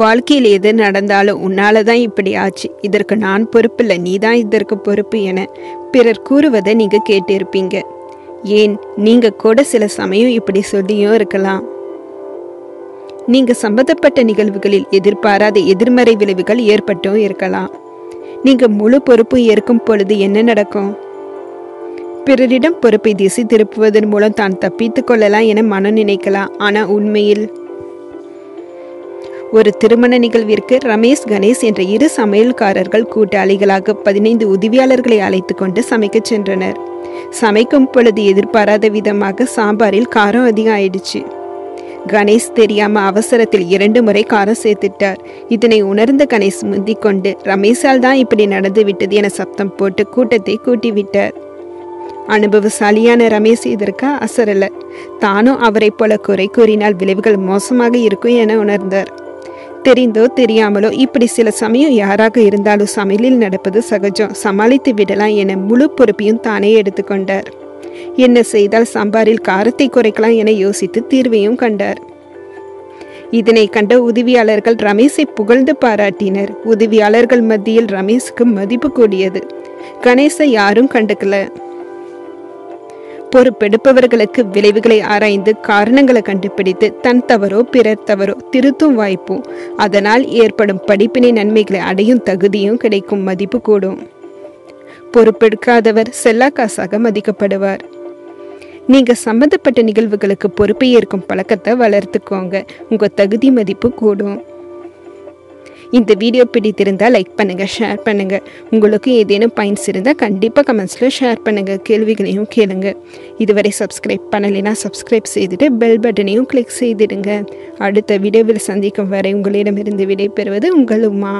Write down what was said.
வாழ்க்கையில் எது நடந்தாலும் உன்னால தான் இப்படி ஆச்சு, இதற்கு நான் பொறுப்பில்லை, நீ தான் இதற்கு பொறுப்பு என பிறர் கூறுவதை நீங்கள் கேட்டிருப்பீங்க. ஏன் நீங்கள் கூட சில சமயம் இப்படி சொல்லியும் இருக்கலாம். நீங்கள் சம்பந்தப்பட்ட நிகழ்வுகளில் எதிர்பாராத எதிர்மறை விளைவுகள் ஏற்பட்டும் இருக்கலாம். நீங்கள் முழு பொறுப்பு ஏற்கும் பொழுது என்ன நடக்கும்? பிறரிடம் பொறுப்பை திசை திருப்புவதன் மூலம் தான் தப்பித்து கொள்ளலாம் என மனம் நினைக்கலாம். ஆனால் உண்மையில் ஒரு திருமண நிகழ்விற்கு ரமேஷ், கணேஷ் என்ற இரு சமையல்காரர்கள் கூட்டாளிகளாக 15 உதவியாளர்களை அழைத்து கொண்டு சமைக்க சென்றனர். சமைக்கும் பொழுது எதிர்பாராத விதமாக சாம்பாரில் காரம் அதிகம் ஆயிடுச்சு. கணேஷ் தெரியாம அவசரத்தில் 2 முறை காரம் சேர்த்துட்டார். இதனை உணர்ந்த கணேஷ் முந்திக்கொண்டு, ரமேஷால் தான் இப்படி நடந்து விட்டது என சப்தம் போட்டு கூட்டத்தை கூட்டிவிட்டார். அனுபவசாலியான ரமேஷ் இதற்கு அசரல. தானும் அவரை போல குறை கூறினால் விளைவுகள் மோசமாக இருக்கும் என உணர்ந்தார். தெரிந்தோ தெரியாமலோ இப்படி சில சமயம் யாராக இருந்தாலும் சமையலில் நடப்பது சகஜம், சமாளித்து விடலாம் என முழு பொறுப்பையும் தானே எடுத்துக்கொண்டார். என்ன செய்தால் சாம்பாரில் காரத்தை குறைக்கலாம் என யோசித்து தீர்வையும் கண்டார். இதனை கண்ட உதவியாளர்கள் ரமேஷை புகழ்ந்து பாராட்டினர். உதவியாளர்கள் மத்தியில் ரமேஷுக்கு மதிப்பு கூடியது. கணேசை யாரும் கண்டுக்கல. பொறுப்பெடுப்பவர்களுக்கு விளைவுகளை ஆராய்ந்து காரணங்களை கண்டுபிடித்து தன் தவறோ பிறர் தவறோ திருத்தும் வாய்ப்பும் அதனால் ஏற்படும் படிப்பினை நன்மைகளை அடையும் தகுதியும் கிடைக்கும், மதிப்பு கூடும். பொறுப்பெடுக்காதவர் செல்லாக்காசாக மதிக்கப்படுவார். நீங்கள் சம்பந்தப்பட்ட நிகழ்வுகளுக்கு பொறுப்பை ஏற்கும் பழக்கத்தை வளர்த்துக்கோங்க, உங்கள் தகுதி மதிப்பு கூடும். இந்த வீடியோ பிடித்திருந்தால் லைக் பண்ணுங்கள், ஷேர் பண்ணுங்கள். உங்களுக்கு ஏதேனும் பாயிண்ட்ஸ் இருந்தால் கண்டிப்பாக கமெண்ட்ஸில் ஷேர் பண்ணுங்கள். கேள்விகளையும் கேளுங்க. இதுவரை சப்ஸ்கிரைப் பண்ணலைன்னா சப்ஸ்கிரைப் செய்துட்டு பெல் பட்டனையும் கிளிக் செய்திடுங்க. அடுத்த வீடியோவில் சந்திக்கும் வரை உங்களிடமிருந்து விடைபெறுவது உங்கள் உமா.